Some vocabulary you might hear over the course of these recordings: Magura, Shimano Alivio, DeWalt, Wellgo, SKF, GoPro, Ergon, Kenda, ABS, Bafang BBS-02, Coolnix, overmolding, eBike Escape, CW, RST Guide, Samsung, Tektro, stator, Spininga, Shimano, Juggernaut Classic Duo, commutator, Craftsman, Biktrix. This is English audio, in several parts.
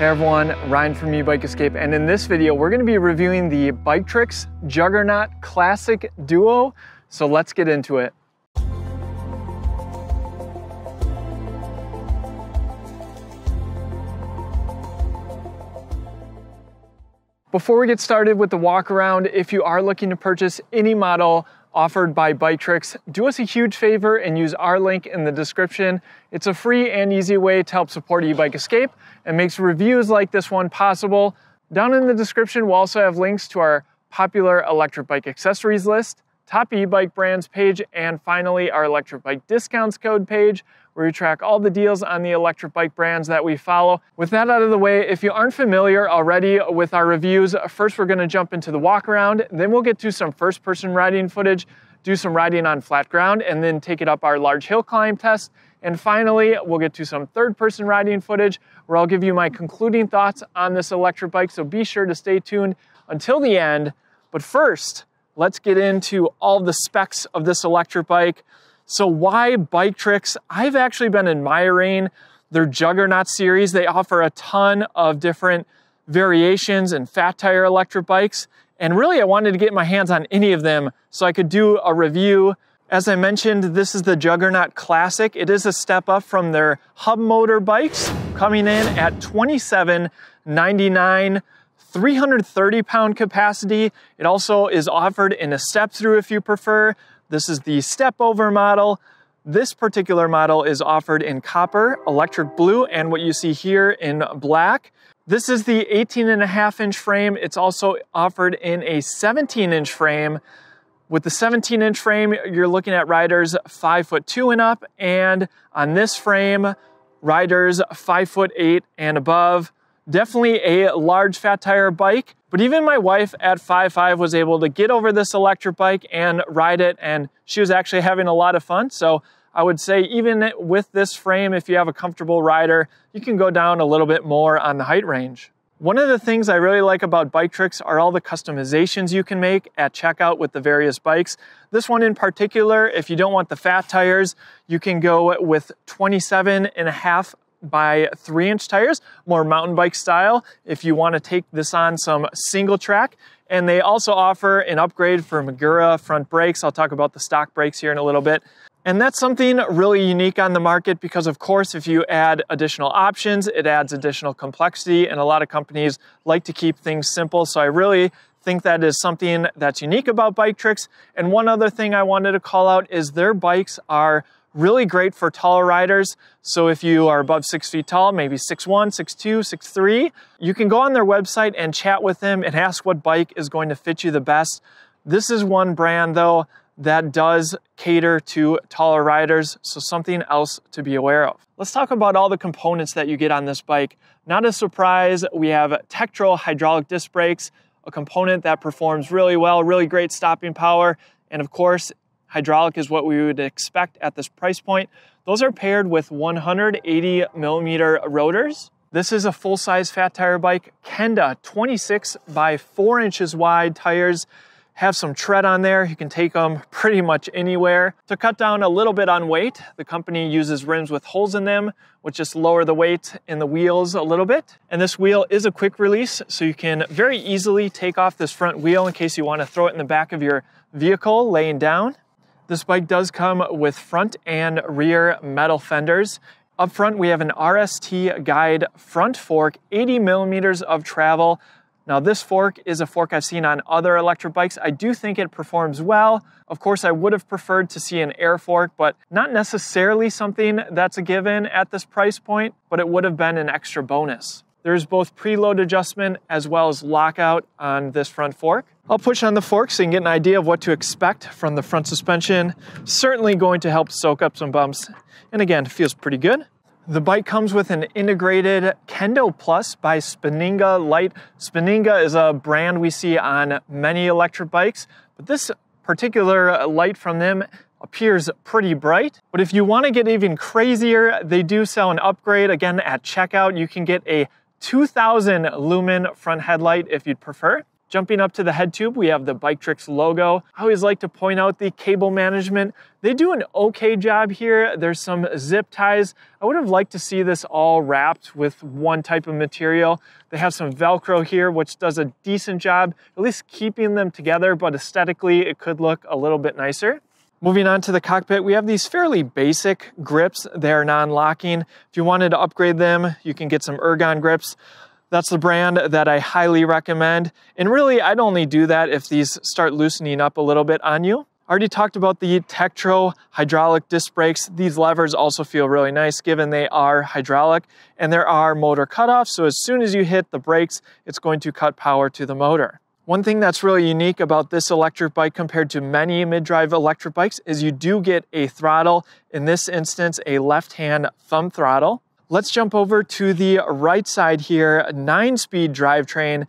Hey everyone, Ryan from eBike Escape, and in this video we're going to be reviewing the Biktrix Juggernaut Classic Duo, so let's get into it. Before we get started with the walk around, if you are looking to purchase any model offered by Biktrix, do us a huge favor and use our link in the description. It's a free and easy way to help support eBike Escape and makes reviews like this one possible. Down in the description, we'll also have links to our popular electric bike accessories list, top e-bike brands page, and finally our electric bike discounts code page, where we track all the deals on the electric bike brands that we follow. With that out of the way, if you aren't familiar already with our reviews, first we're gonna jump into the walk around, then we'll get to some first person riding footage, do some riding on flat ground, and then take it up our large hill climb test. And finally, we'll get to some third person riding footage, where I'll give you my concluding thoughts on this electric bike, so be sure to stay tuned until the end. But first, let's get into all the specs of this electric bike. So why Biktrix? I've actually been admiring their Juggernaut series. They offer a ton of different variations and fat tire electric bikes. And really I wanted to get my hands on any of them so I could do a review. As I mentioned, this is the Juggernaut Classic. It is a step up from their hub motor bikes, coming in at $27.99. 330 pound capacity. It also is offered in a step through if you prefer. This is the step over model. This particular model is offered in copper, electric blue, and what you see here in black. This is the 18.5-inch frame. It's also offered in a 17-inch frame. With the 17-inch frame, you're looking at riders 5'2" and up, and on this frame, riders 5'8" and above. Definitely a large fat tire bike, but even my wife at 5'5" was able to get over this electric bike and ride it, and she was actually having a lot of fun. So I would say even with this frame, if you have a comfortable rider, you can go down a little bit more on the height range. One of the things I really like about Biktrix are all the customizations you can make at checkout with the various bikes. This one in particular, if you don't want the fat tires, you can go with 27.5 by 3-inch tires, more mountain bike style, if you want to take this on some single track. And they also offer an upgrade for Magura front brakes. I'll talk about the stock brakes here in a little bit. And that's something really unique on the market because, of course, if you add additional options, it adds additional complexity, and a lot of companies like to keep things simple. So I really think that is something that's unique about Biktrix. And one other thing I wanted to call out is their bikes are really great for taller riders. So if you are above 6 feet tall, maybe 6'1", 6'2", 6'3", you can go on their website and chat with them and ask what bike is going to fit you the best. This is one brand though that does cater to taller riders, so something else to be aware of. Let's talk about all the components that you get on this bike. Not a surprise, we have Tektro hydraulic disc brakes, a component that performs really well, really great stopping power, and of course, hydraulic is what we would expect at this price point. Those are paired with 180mm rotors. This is a full-size fat tire bike. Kenda 26 by 4 inches wide tires have some tread on there. You can take them pretty much anywhere. To cut down a little bit on weight, the company uses rims with holes in them, which just lower the weight in the wheels a little bit. And this wheel is a quick release, so you can very easily take off this front wheel in case you want to throw it in the back of your vehicle laying down. This bike does come with front and rear metal fenders. Up front, we have an RST Guide front fork, 80mm of travel. Now this fork is a fork I've seen on other electric bikes. I do think it performs well. Of course, I would have preferred to see an air fork, but not necessarily something that's a given at this price point, but it would have been an extra bonus. There's both preload adjustment as well as lockout on this front fork. I'll push on the fork so you can get an idea of what to expect from the front suspension. Certainly going to help soak up some bumps. And again, it feels pretty good. The bike comes with an integrated Kendo Plus by Spininga light. Spininga is a brand we see on many electric bikes, but this particular light from them appears pretty bright. But if you want to get even crazier, they do sell an upgrade. Again, at checkout, you can get a 2000 lumen front headlight if you'd prefer. Jumping up to the head tube, we have the Biktrix logo. I always like to point out the cable management. They do an okay job here. There's some zip ties. I would have liked to see this all wrapped with one type of material. They have some Velcro here, which does a decent job, at least keeping them together, but aesthetically it could look a little bit nicer. Moving on to the cockpit, we have these fairly basic grips. They're non-locking. If you wanted to upgrade them, you can get some Ergon grips. That's the brand that I highly recommend. And really, I'd only do that if these start loosening up a little bit on you. I already talked about the Tektro hydraulic disc brakes. These levers also feel really nice given they are hydraulic, and there are motor cutoffs. So as soon as you hit the brakes, it's going to cut power to the motor. One thing that's really unique about this electric bike compared to many mid-drive electric bikes is you do get a throttle, in this instance, a left-hand thumb throttle. Let's jump over to the right side here, 9-speed drivetrain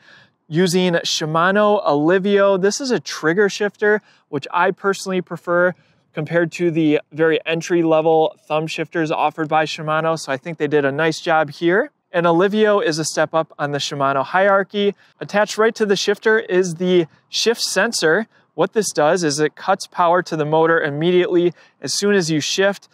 using Shimano Alivio. This is a trigger shifter, which I personally prefer compared to the very entry-level thumb shifters offered by Shimano. So I think they did a nice job here. And Alivio is a step up on the Shimano hierarchy. Attached right to the shifter is the shift sensor. What this does is it cuts power to the motor immediately as soon as you shift.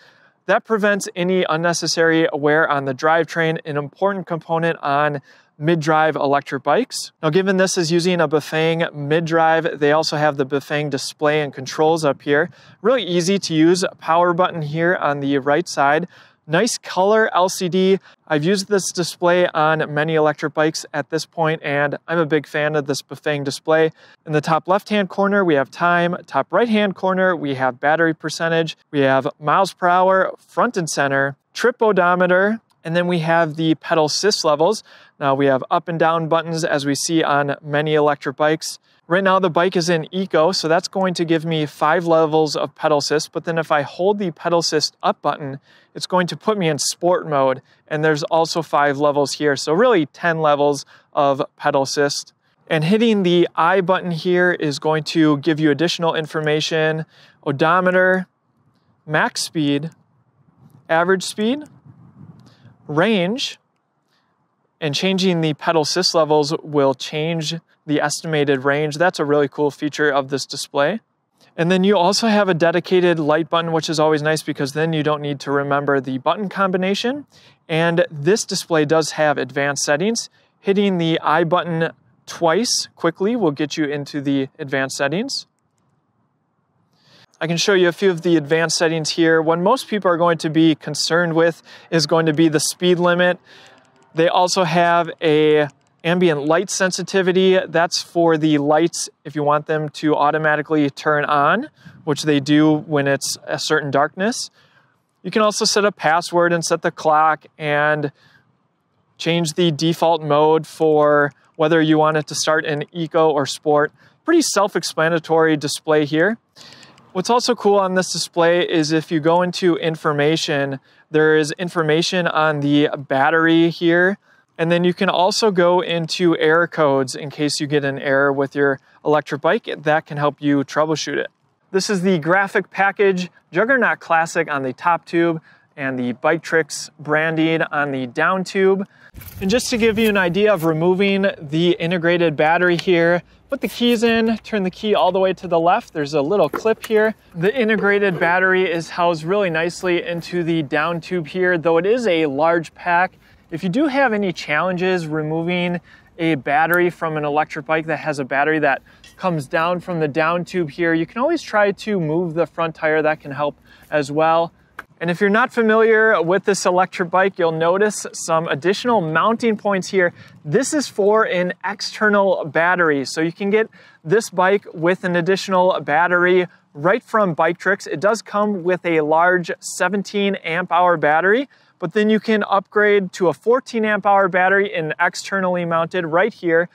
That prevents any unnecessary wear on the drivetrain, an important component on mid-drive electric bikes. Now, given this is using a Bafang mid-drive, they also have the Bafang display and controls up here. Really easy to use, power button here on the right side. Nice color LCD. I've used this display on many electric bikes at this point, and I'm a big fan of this Bafang display. In the top left-hand corner, we have time. Top right-hand corner, we have battery percentage. We have miles per hour, front and center, trip odometer, and then we have the pedal assist levels. Now we have up and down buttons as we see on many electric bikes. Right now the bike is in eco, so that's going to give me 5 levels of pedal assist, but then if I hold the pedal assist up button, it's going to put me in sport mode, and there's also 5 levels here, so really 10 levels of pedal assist. And hitting the I button here is going to give you additional information, odometer, max speed, average speed, range, and changing the pedal assist levels will change the estimated range. That's a really cool feature of this display. And then you also have a dedicated light button, which is always nice because then you don't need to remember the button combination. And this display does have advanced settings. Hitting the I button twice quickly will get you into the advanced settings. I can show you a few of the advanced settings here. One most people are going to be concerned with is going to be the speed limit. They also have a ambient light sensitivity. That's for the lights if you want them to automatically turn on, which they do when it's a certain darkness. You can also set a password and set the clock and change the default mode for whether you want it to start in eco or sport. Pretty self-explanatory display here. What's also cool on this display is if you go into information, there is information on the battery here. And then you can also go into error codes in case you get an error with your electric bike. That can help you troubleshoot it. This is the graphic package, Juggernaut Classic on the top tube and the Biktrix branding on the down tube. And just to give you an idea of removing the integrated battery here, put the keys in, turn the key all the way to the left. There's a little clip here. The integrated battery is housed really nicely into the down tube here, though it is a large pack. If you do have any challenges removing a battery from an electric bike that has a battery that comes down from the down tube here, you can always try to move the front tire. That can help as well. And if you're not familiar with this electric bike, you'll notice some additional mounting points here. This is for an external battery. So you can get this bike with an additional battery right from Biktrix. It does come with a large 17-amp-hour battery, but then you can upgrade to a 14-amp-hour battery and externally mounted right here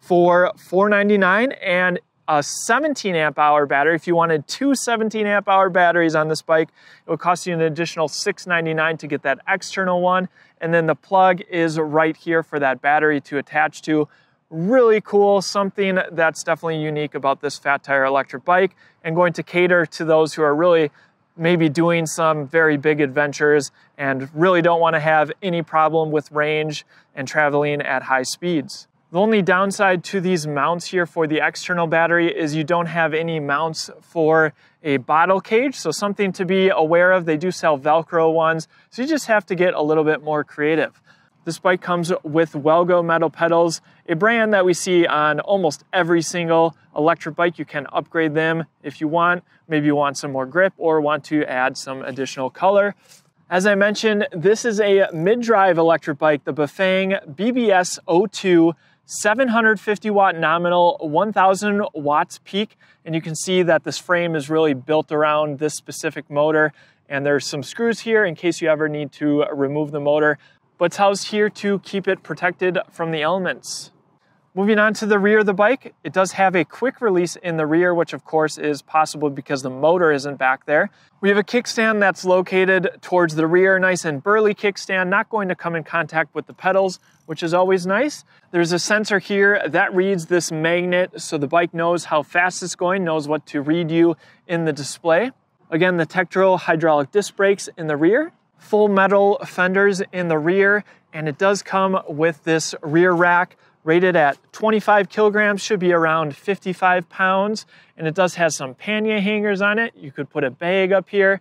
for $4.99 and a 17-amp-hour battery. If you wanted two 17-amp-hour batteries on this bike, it would cost you an additional $6.99 to get that external one. And then the plug is right here for that battery to attach to. Really cool, something that's definitely unique about this fat tire electric bike and going to cater to those who are really maybe doing some very big adventures and really don't want to have any problem with range and traveling at high speeds. The only downside to these mounts here for the external battery is you don't have any mounts for a bottle cage, so something to be aware of. They do sell Velcro ones, so you just have to get a little bit more creative. This bike comes with Wellgo metal pedals, a brand that we see on almost every single electric bike. You can upgrade them if you want. Maybe you want some more grip or want to add some additional color. As I mentioned, this is a mid-drive electric bike, the Bafang BBS-02, 750 watt nominal, 1000 watts peak. And you can see that this frame is really built around this specific motor. And there's some screws here in case you ever need to remove the motor, but it's housed here to keep it protected from the elements. Moving on to the rear of the bike, it does have a quick release in the rear, which of course is possible because the motor isn't back there. We have a kickstand that's located towards the rear, nice and burly kickstand, not going to come in contact with the pedals, which is always nice. There's a sensor here that reads this magnet, so the bike knows how fast it's going, knows what to read you in the display. Again, the Tektro hydraulic disc brakes in the rear. Full metal fenders in the rear, and it does come with this rear rack rated at 25 kilograms, should be around 55 pounds, and it does have some pannier hangers on it. You could put a bag up here.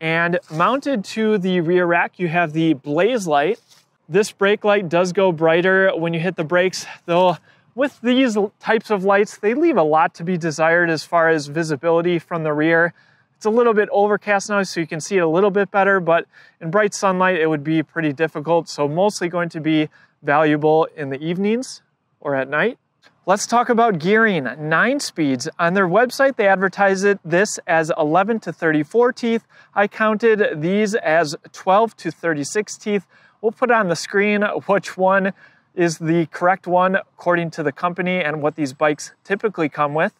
And mounted to the rear rack, you have the blaze light. This brake light does go brighter when you hit the brakes, though with these types of lights, they leave a lot to be desired as far as visibility from the rear. It's a little bit overcast now, so you can see it a little bit better, but in bright sunlight, it would be pretty difficult. So mostly going to be valuable in the evenings or at night. Let's talk about gearing, 9 speeds. On their website, they advertise this as 11 to 34 teeth. I counted these as 12 to 36 teeth. We'll put on the screen which one is the correct one according to the company and what these bikes typically come with.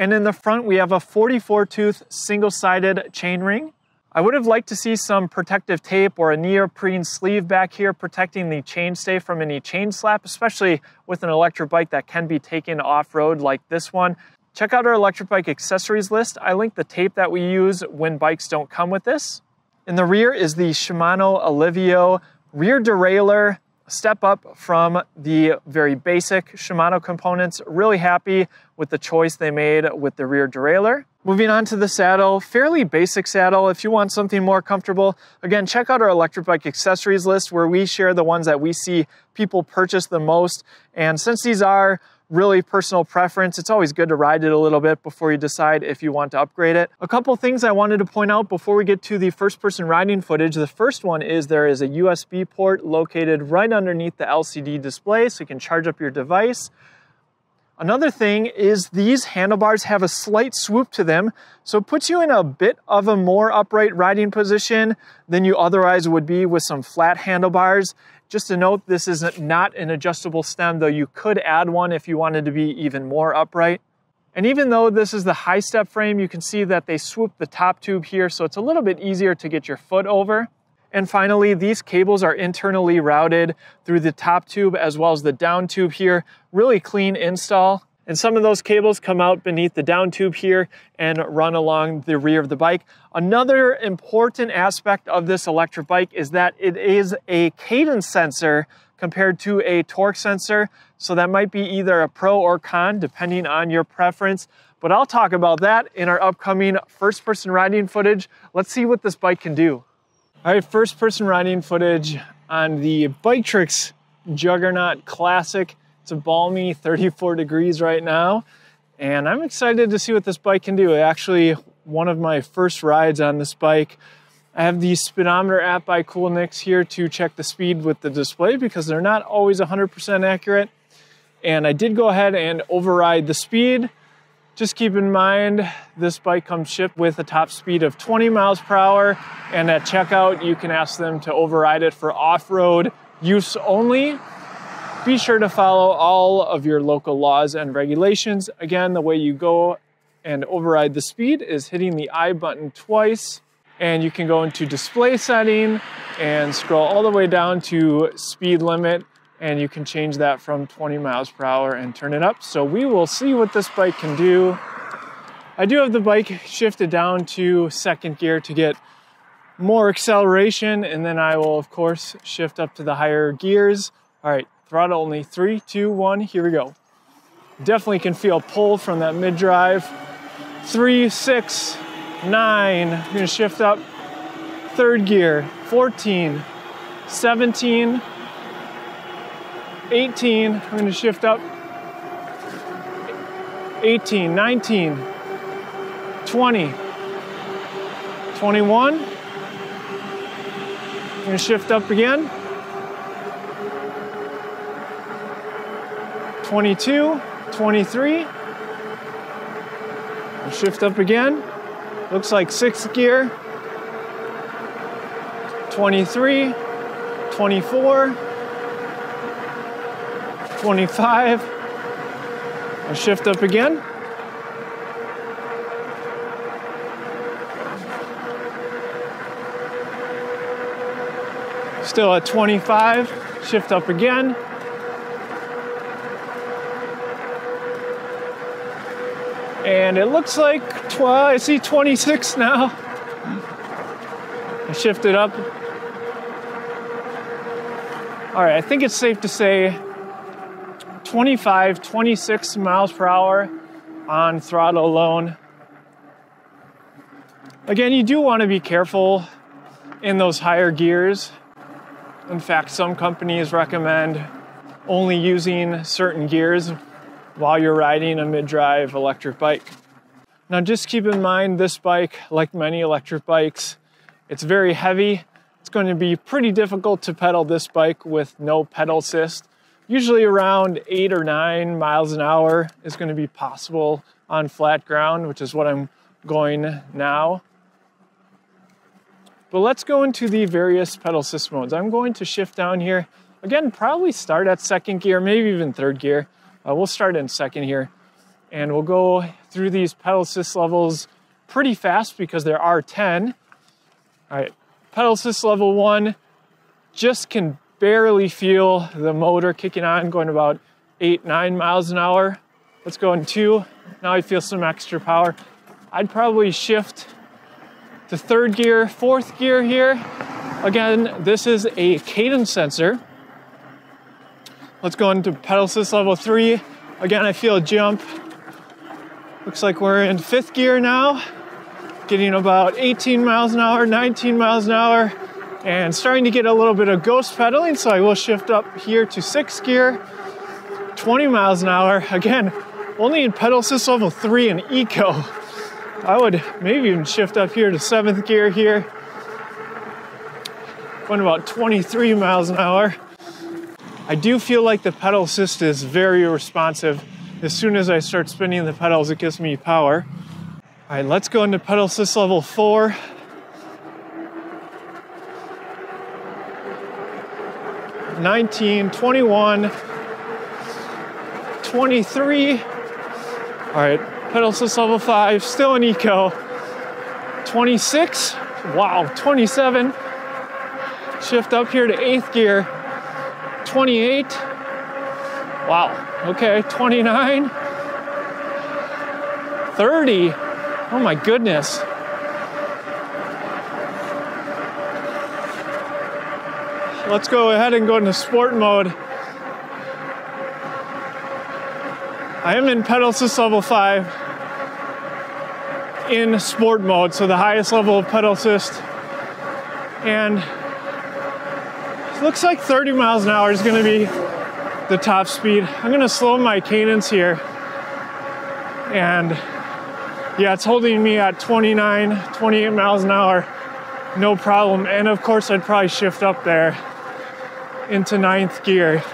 And in the front, we have a 44-tooth single-sided chainring. I would have liked to see some protective tape or a neoprene sleeve back here protecting the chainstay from any chain slap, especially with an electric bike that can be taken off-road like this one. Check out our electric bike accessories list. I link the tape that we use when bikes don't come with this. In the rear is the Shimano Alivio rear derailleur, step up from the very basic Shimano components. Really happy with the choice they made with the rear derailleur. Moving on to the saddle, fairly basic saddle. If you want something more comfortable, again, check out our electric bike accessories list where we share the ones that we see people purchase the most. And since these are really personal preference, it's always good to ride it a little bit before you decide if you want to upgrade it. A couple things I wanted to point out before we get to the first person riding footage. The first one is there is a USB port located right underneath the LCD display, so you can charge up your device. Another thing is these handlebars have a slight swoop to them, so it puts you in a bit of a more upright riding position than you otherwise would be with some flat handlebars. Just to note, this is not an adjustable stem, though you could add one if you wanted to be even more upright. And even though this is the high step frame, you can see that they swoop the top tube here, so it's a little bit easier to get your foot over. And finally, these cables are internally routed through the top tube as well as the down tube here. Really clean install. And some of those cables come out beneath the down tube here and run along the rear of the bike. Another important aspect of this electric bike is that it is a cadence sensor compared to a torque sensor. So that might be either a pro or con depending on your preference. But I'll talk about that in our upcoming first person riding footage. Let's see what this bike can do. All right, first person riding footage on the Biktrix Juggernaut Classic. It's a balmy 34 degrees right now, and I'm excited to see what this bike can do. Actually, one of my first rides on this bike. I have the speedometer app by Coolnix here to check the speed with the display because they're not always 100% accurate. And I did go ahead and override the speed. Just keep in mind, this bike comes shipped with a top speed of 20 miles per hour. And at checkout, you can ask them to override it for off-road use only. Be sure to follow all of your local laws and regulations. Again, the way you go and override the speed is hitting the I button twice. And you can go into display setting and scroll all the way down to speed limit. And you can change that from 20 miles per hour and turn it up. So we will see what this bike can do. I do have the bike shifted down to second gear to get more acceleration, and then I will of course shift up to the higher gears. All right, Throttle only, 3, 2, 1, here we go. Definitely can feel pull from that mid-drive. 3, 6, 9, you're gonna shift up. Third gear, 14, 17, 18, I'm gonna shift up. 18, 19, 20, 21, I'm gonna shift up again. 22, 23, and shift up again. Looks like 6th gear. 23, 24, 25, and shift up again. 25, shift up again. 26 now. I shifted up. All right, I think it's safe to say 25, 26 miles per hour on throttle alone. Again, you do want to be careful in those higher gears. In fact, some companies recommend only using certain gears while you're riding a mid-drive electric bike. Now just keep in mind this bike, like many electric bikes, it's very heavy. It's going to be pretty difficult to pedal this bike with no pedal assist. Usually around 8 or 9 miles an hour is going to be possible on flat ground, which is what I'm going now. But let's go into the various pedal assist modes. I'm going to shift down here. Again, probably start at 2nd gear, maybe even 3rd gear. We'll start in 2nd here, and we'll go through these pedal assist levels pretty fast because there are 10. All right, pedal assist level 1, just can barely feel the motor kicking on, going about 8, 9 miles an hour. Let's go in 2. Now I feel some extra power. I'd probably shift to 3rd gear, 4th gear here. Again, this is a cadence sensor. Let's go into pedal assist level 3. Again, I feel a jump. Looks like we're in 5th gear now, getting about 18 miles an hour, 19 miles an hour, and starting to get a little bit of ghost pedaling, so I will shift up here to 6th gear, 20 miles an hour. Again, only in pedal assist level 3 and eco. I would maybe even shift up here to 7th gear here, going about 23 miles an hour. I do feel like the pedal assist is very responsive. As soon as I start spinning the pedals, it gives me power. All right, let's go into pedal assist level 4. (19, 21, 23). All right, pedal assist level 5, still an eco. 26, wow, 27. Shift up here to 8th gear. 28, wow, okay, 29, 30, oh my goodness. Let's go ahead and go into sport mode. I am in pedal assist level 5 in sport mode, so the highest level of pedal assist, and looks like 30 miles an hour is going to be the top speed. I'm going to slow my cadence here. And yeah, it's holding me at 29, 28 miles an hour. No problem. And of course, I'd probably shift up there into 9th gear.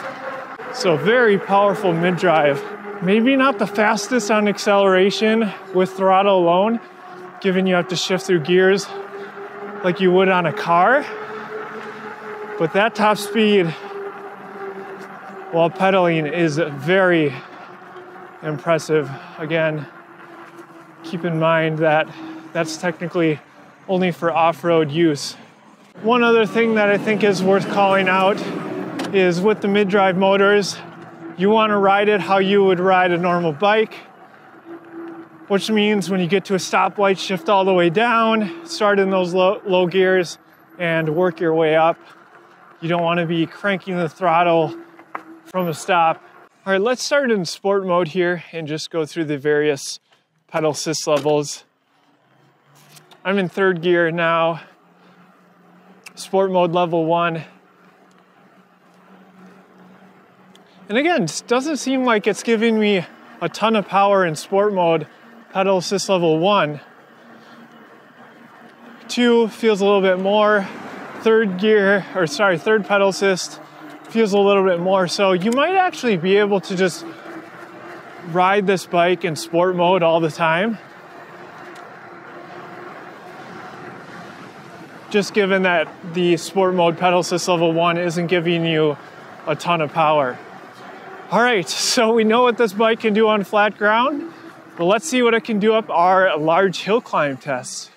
So very powerful mid-drive. Maybe not the fastest on acceleration with throttle alone, given you have to shift through gears like you would on a car. But that top speed while pedaling is very impressive. Again, keep in mind that that's technically only for off-road use. One other thing that I think is worth calling out is with the mid-drive motors, you want to ride it how you would ride a normal bike, which means when you get to a stoplight, shift all the way down, start in those low gears, and work your way up. You don't want to be cranking the throttle from a stop. All right, let's start in sport mode here and just go through the various pedal assist levels. I'm in third gear now. Sport mode level 1. And again, it doesn't seem like it's giving me a ton of power in sport mode. Pedal assist level 1. 2 feels a little bit more. Third pedal assist feels a little bit more. So you might actually be able to just ride this bike in sport mode all the time, just given that the sport mode pedal assist level 1 isn't giving you a ton of power. All right, so we know what this bike can do on flat ground, but let's see what it can do up our large hill climb test.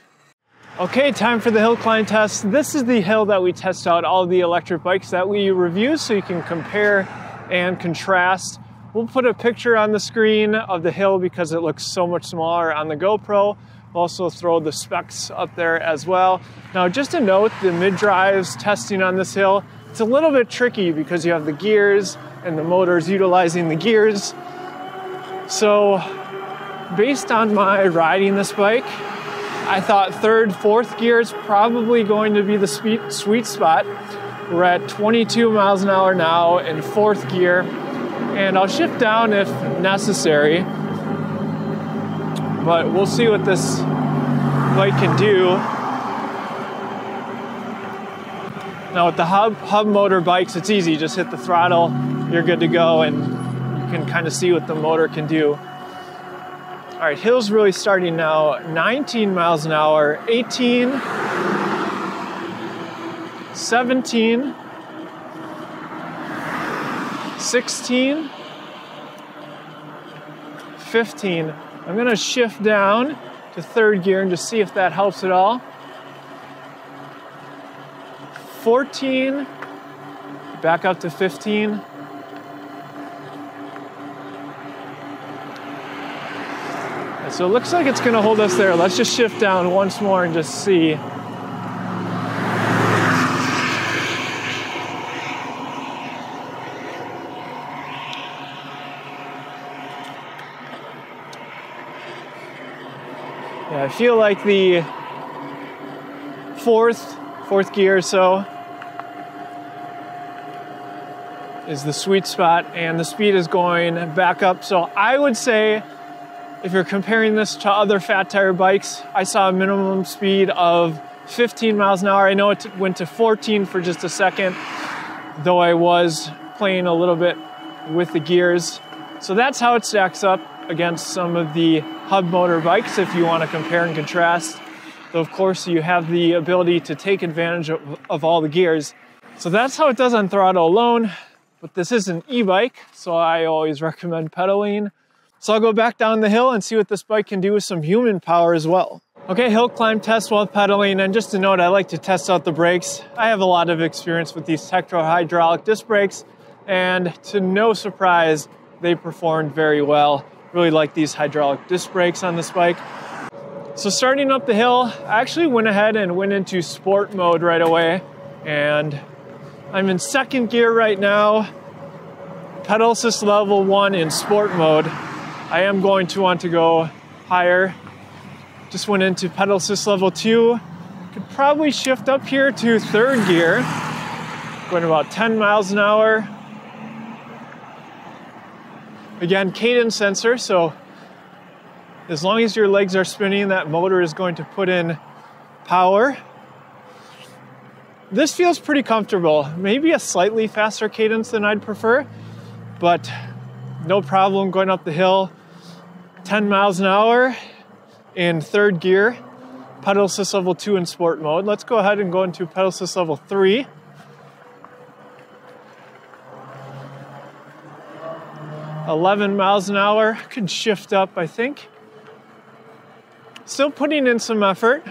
Okay, time for the hill climb test. This is the hill that we test out all the electric bikes that we review so you can compare and contrast. We'll put a picture on the screen of the hill because it looks so much smaller on the GoPro. We'll also throw the specs up there as well. Now, just to note, the mid-drives testing on this hill, it's a little bit tricky because you have the gears and the motors utilizing the gears. So, based on my riding this bike, I thought third, fourth gear is probably going to be the sweet spot. We're at 22 miles an hour now in fourth gear, and I'll shift down if necessary. But we'll see what this bike can do. Now with the hub motor bikes, it's easy. Just hit the throttle, you're good to go, and you can kind of see what the motor can do. All right, hill's really starting now, 19 miles an hour, 18, 17, 16, 15. I'm gonna shift down to third gear and just see if that helps at all. 14, back up to 15. So it looks like it's gonna hold us there. Let's just shift down once more and just see. Yeah, I feel like the fourth gear or so is the sweet spot, and the speed is going back up. So I would say, if you're comparing this to other fat tire bikes, I saw a minimum speed of 15 miles an hour. I know it went to 14 for just a second, though I was playing a little bit with the gears. So that's how it stacks up against some of the hub motor bikes if you want to compare and contrast. Though, of course, you have the ability to take advantage of all the gears. So that's how it does on throttle alone. But this is an e-bike, so I always recommend pedaling. So I'll go back down the hill and see what this bike can do with some human power as well. Okay, hill climb test while pedaling, and just to note, I like to test out the brakes. I have a lot of experience with these Tektro hydraulic disc brakes, and to no surprise, they performed very well. Really like these hydraulic disc brakes on this bike. So starting up the hill, I actually went ahead and went into sport mode right away, and I'm in second gear right now. Pedal assist level 1 in sport mode. I am going to want to go higher. Just went into pedal assist level 2. Could probably shift up here to third gear. Going about 10 miles an hour. Again, cadence sensor, so as long as your legs are spinning, that motor is going to put in power. This feels pretty comfortable. Maybe a slightly faster cadence than I'd prefer, but no problem going up the hill. 10 miles an hour in third gear, pedal assist level 2 in sport mode. Let's go ahead and go into pedal assist level 3. . 11 miles an hour. Could shift up, I think. Still putting in some effort.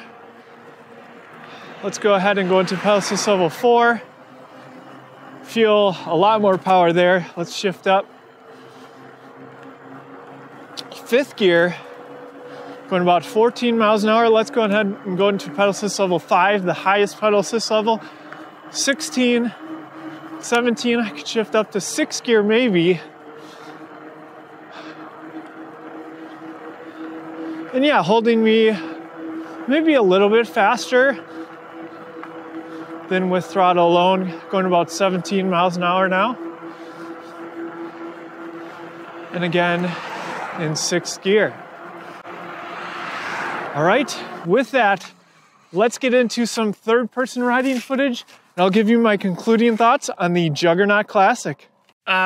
Let's go ahead and go into pedal assist level 4. Feel a lot more power there. Let's shift up. Fifth gear, going about 14 miles an hour. Let's go ahead and go into pedal assist level 5, the highest pedal assist level. 16, 17, I could shift up to 6 gear maybe. And yeah, holding me maybe a little bit faster than with throttle alone, going about 17 miles an hour now. And again, in 6th gear. All right, with that, let's get into some third-person riding footage, and I'll give you my concluding thoughts on the Juggernaut Classic.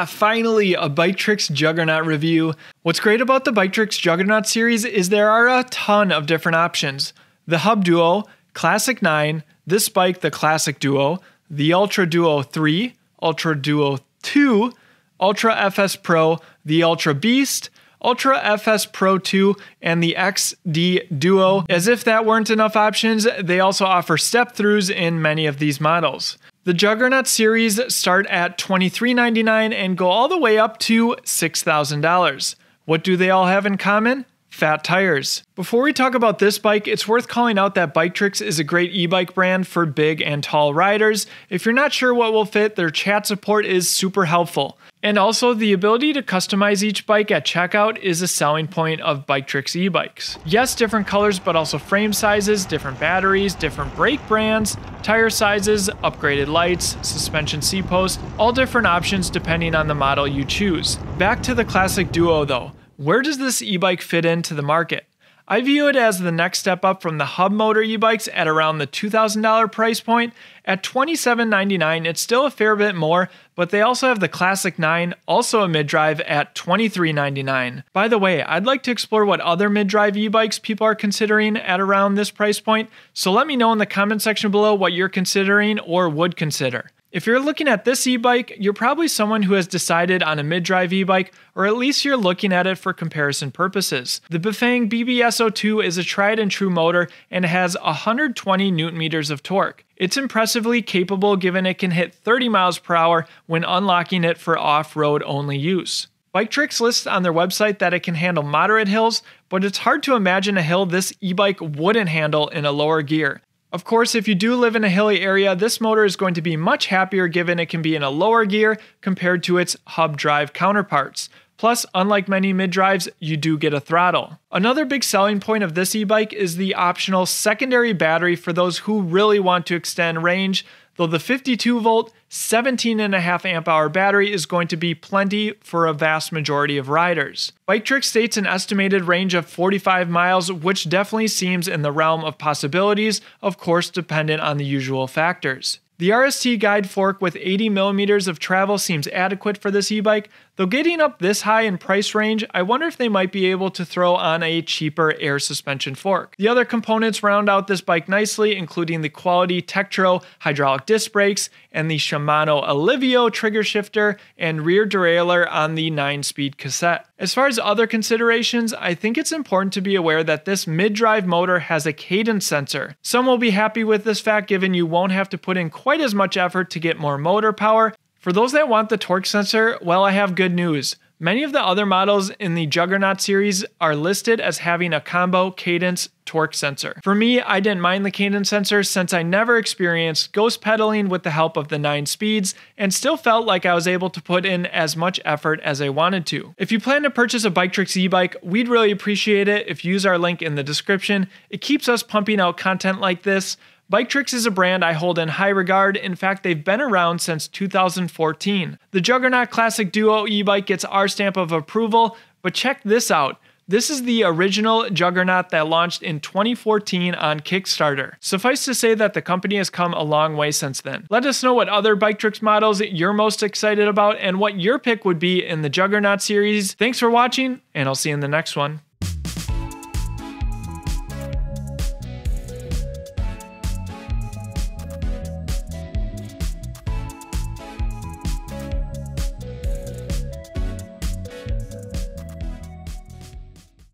Finally, a Biktrix Juggernaut review. What's great about the Biktrix Juggernaut series is there are a ton of different options. The Hub Duo, Classic 9, this bike, the Classic Duo, the Ultra Duo 3, Ultra Duo 2, Ultra FS Pro, the Ultra Beast, Ultra FS Pro 2, and the XD Duo. As if that weren't enough options, they also offer step-throughs in many of these models. The Juggernaut series start at $2,399 and go all the way up to $6,000. What do they all have in common? Fat tires. Before we talk about this bike, it's worth calling out that Biktrix is a great e-bike brand for big and tall riders. If you're not sure what will fit, their chat support is super helpful. And also, the ability to customize each bike at checkout is a selling point of Biktrix e-bikes. Yes, different colors, but also frame sizes, different batteries, different brake brands, tire sizes, upgraded lights, suspension C-post, all different options depending on the model you choose. Back to the Classic Duo though, where does this e-bike fit into the market? I view it as the next step up from the hub motor e-bikes at around the $2,000 price point. At $2,799, it's still a fair bit more, but they also have the Classic 9, also a mid-drive, at $2,399. By the way, I'd like to explore what other mid-drive e-bikes people are considering at around this price point, so let me know in the comment section below what you're considering or would consider. If you're looking at this e-bike, you're probably someone who has decided on a mid-drive e-bike, or at least you're looking at it for comparison purposes. The Bafang BBS-02 is a tried and true motor and has 120 Nm of torque. It's impressively capable given it can hit 30 miles per hour when unlocking it for off-road only use. Biktrix lists on their website that it can handle moderate hills, but it's hard to imagine a hill this e-bike wouldn't handle in a lower gear. Of course, if you do live in a hilly area, this motor is going to be much happier given it can be in a lower gear compared to its hub drive counterparts. Plus, unlike many mid-drives, you do get a throttle. Another big selling point of this e-bike is the optional secondary battery for those who really want to extend range, though the 52-volt, 17.5 amp-hour battery is going to be plenty for a vast majority of riders. Biktrix states an estimated range of 45 miles, which definitely seems in the realm of possibilities, of course dependent on the usual factors. The RST Guide fork with 80 mm of travel seems adequate for this e-bike, though getting up this high in price range, I wonder if they might be able to throw on a cheaper air suspension fork. The other components round out this bike nicely, including the quality Tektro hydraulic disc brakes and the Shimano Alivio trigger shifter and rear derailleur on the 9-speed cassette. As far as other considerations, I think it's important to be aware that this mid-drive motor has a cadence sensor. Some will be happy with this fact given you won't have to put in quite as much effort to get more motor power. For those that want the torque sensor, well, I have good news. Many of the other models in the Juggernaut series are listed as having a combo cadence torque sensor. For me, I didn't mind the cadence sensor since I never experienced ghost pedaling with the help of the 9 speeds and still felt like I was able to put in as much effort as I wanted to. If you plan to purchase a Biktrix e-bike, we'd really appreciate it if you use our link in the description. It keeps us pumping out content like this. Biktrix is a brand I hold in high regard. In fact, they've been around since 2014. The Juggernaut Classic Duo e-bike gets our stamp of approval, but check this out. This is the original Juggernaut that launched in 2014 on Kickstarter. Suffice to say that the company has come a long way since then. Let us know what other Biktrix models you're most excited about and what your pick would be in the Juggernaut series. Thanks for watching, and I'll see you in the next one.